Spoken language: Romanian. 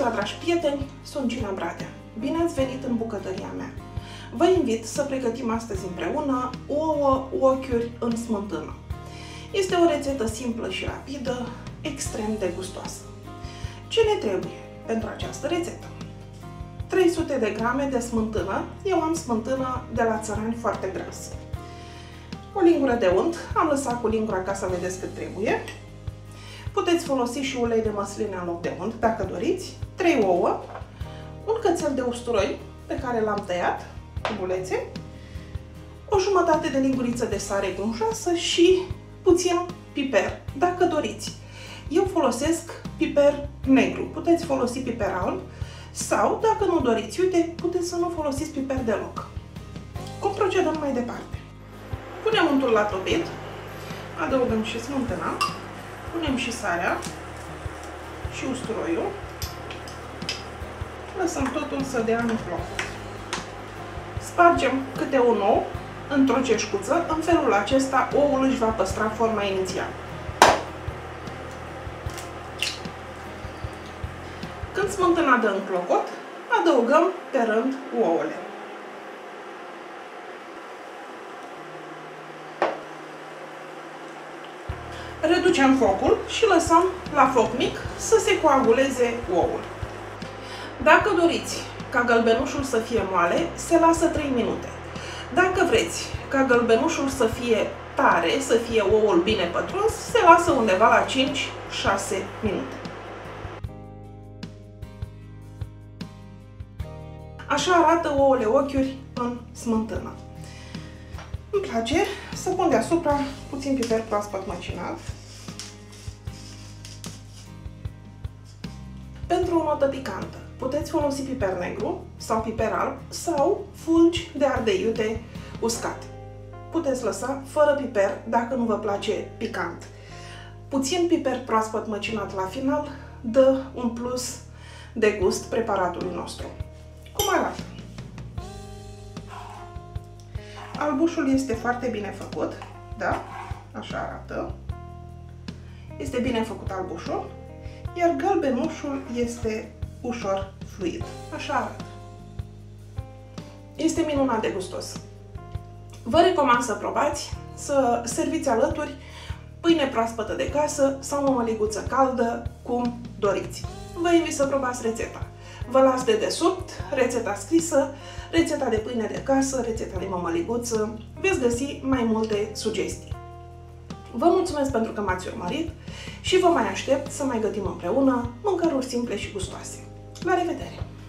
Ziua, dragi prieteni! Sunt Gina Bradea. Bine ați venit în bucătăria mea! Vă invit să pregătim astăzi împreună ouă, ochiuri în smântână. Este o rețetă simplă și rapidă, extrem de gustoasă. Ce ne trebuie pentru această rețetă? 300 de grame de smântână. Eu am smântână de la Țărani foarte grasă. O lingură de unt. Am lăsat cu lingura ca să vedeți cât trebuie. Puteți folosi și ulei de măsline în loc de unt, dacă doriți. 3 ouă, un cățel de usturoi pe care l-am tăiat cu bulețe, o jumătate de linguriță de sare gunjoasă și puțin piper, dacă doriți. Eu folosesc piper negru. Puteți folosi piper alb sau, dacă nu doriți, uite, puteți să nu folosiți piper deloc. Cum procedăm mai departe? Punem untul la topit, adăugăm și smântâna. Punem și sarea și usturoiul. Lăsăm totul să dea în flocuri. Spargem câte un ou într-o ceșcuță. În felul acesta oul își va păstra forma inițială. Când smântâna dă în clocot, adăugăm pe rând ouăle. Reducem focul și lăsăm la foc mic să se coaguleze oul. Dacă doriți ca gălbenușul să fie moale, se lasă 3 minute. Dacă vreți ca gălbenușul să fie tare, să fie oul bine pătruns, se lasă undeva la 5-6 minute. Așa arată ouăle ochiuri în smântână. Îmi place să pun deasupra puțin piper proaspăt măcinat. Pentru o notă picantă puteți folosi piper negru sau piper alb sau fulgi de ardei iute uscat. Puteți lăsa fără piper dacă nu vă place picant. Puțin piper proaspăt măcinat la final dă un plus de gust preparatului nostru. Cum arată? Albușul este foarte bine făcut, da? Așa arată. Este bine făcut albușul, iar gălbenușul este ușor fluid. Așa arată. Este minunat de gustos. Vă recomand să probați, să serviți alături pâine proaspătă de casă sau o măliguță caldă, cum doriți. Vă invit să probați rețeta. Vă las dedesubt rețeta scrisă, rețeta de pâine de casă, rețeta de mămăliguță. Veți găsi mai multe sugestii. Vă mulțumesc pentru că m-ați urmărit și vă mai aștept să mai gătim împreună mâncăruri simple și gustoase. La revedere!